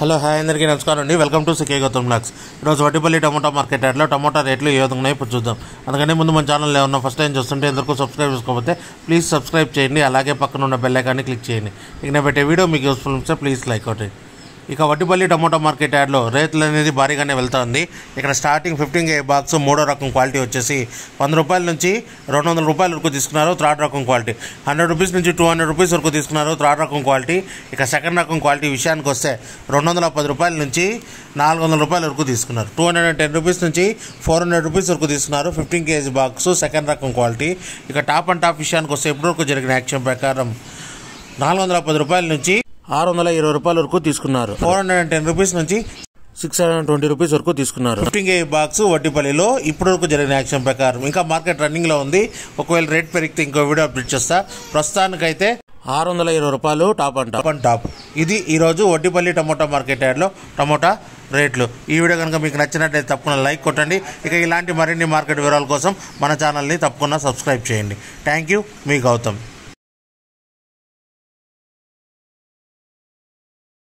Hello hi అందరికీ నమస్కారం అండి. Welcome to CK Gautam blogs. ఈరోజు వడ్డీపల్లి టమోటా మార్కెట్ యార్డ్లో టమోటా రేట్లు ఏ విధంగా ఇప్పుడు చూద్దాం. అందుకని ముందు మన ఛానల్ ఏమన్నా ఫస్ట్ టైం చూస్తుంటే ఇంతవరకు సబ్స్క్రైబ్ చేసుకోకపోతే ప్లీజ్ సబ్స్క్రైబ్ చేయండి. అలాగే పక్కన ఉన్న బెల్ ఐకాన్ని క్లిక్ చేయండి. ఇక నేను పెట్టే వీడియో మీకు యూస్ఫుల్ ఉంటే ప్లీజ్ లైక్ అవుట్. ఇక వడ్డీపల్లి టమోటా మార్కెట్ యార్డ్లో రేట్లు అనేది భారీగానే వెళ్తూ ఉంది. ఇక్కడ స్టార్టింగ్ 15K బాక్స్ మూడో రకం క్వాలిటీ వచ్చేసి 100 రూపాయల నుంచి 200 రూపాయల వరకు తీసుకున్నారు. థర్డ్ రకం క్వాలిటీ 100 రూపీస్ నుంచి 200 రూపీస్ వరకు తీసుకున్నారు. థర్డ్ రకం క్వాలిటీ. ఇక సెకండ్ రకం క్వాలిటీ విషయానికి వస్తే 210 రూపాయల నుంచి 400 రూపాయల వరకు తీసుకున్నారు. 210 రూపీస్ నుంచి 400 రూపీస్ వరకు తీసుకున్నారు. 15 kg బాక్స్ సెకండ్ రకం క్వాలిటీ. ఇక టాప్ అండ్ టాప్ విషయానికి వస్తే ఇప్పటివరకు జరిగిన యాక్షన్ ప్రకారం 410 రూపాయల నుంచి 620 రూపాయల వరకు తీసుకున్నారు. 410 రూపీస్ నుంచి 620 రూపీస్ వరకు తీసుకున్నారు. 15 kg బాక్స్ వడ్డీపల్లిలో ఇప్పటి వరకు జరిగిన యాక్షన్ ప్రకారం. ఇంకా మార్కెట్ రన్నింగ్లో ఉంది. ఒకవేళ రేట్ పెరిగితే ఇంకో వీడియో అప్డేట్ చేస్తా. ప్రస్తుతానికైతే 620 రూపాయలు టాప్ అండ్ టాప్. ఇది ఈరోజు వడ్డీపల్లి టమోటా మార్కెట్ యార్డ్లో టమోటా రేట్లు. ఈ వీడియో కనుక మీకు నచ్చినట్లయితే తప్పకుండా లైక్ కొట్టండి. ఇక ఇలాంటి మరిన్ని మార్కెట్ వివరాల కోసం మన ఛానల్ని తప్పకుండా సబ్స్క్రైబ్ చేయండి. Thank you. మీ గౌతమ్.